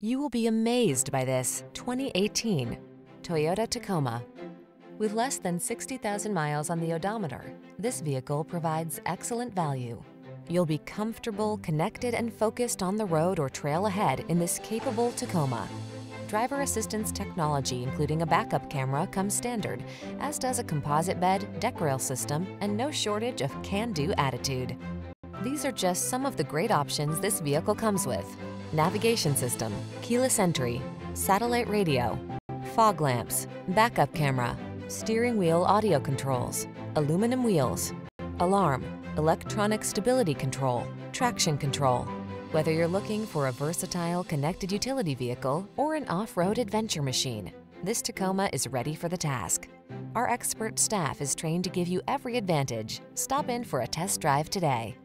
You will be amazed by this 2018 Toyota Tacoma. With less than 60,000 miles on the odometer, this vehicle provides excellent value. You'll be comfortable, connected, and focused on the road or trail ahead in this capable Tacoma. Driver assistance technology, including a backup camera, comes standard, as does a composite bed, deck rail system, and no shortage of can-do attitude. These are just some of the great options this vehicle comes with: navigation system, keyless entry, satellite radio, fog lamps, backup camera, steering wheel audio controls, aluminum wheels, alarm, electronic stability control, traction control. Whether you're looking for a versatile connected utility vehicle or an off-road adventure machine, this Tacoma is ready for the task. Our expert staff is trained to give you every advantage. Stop in for a test drive today.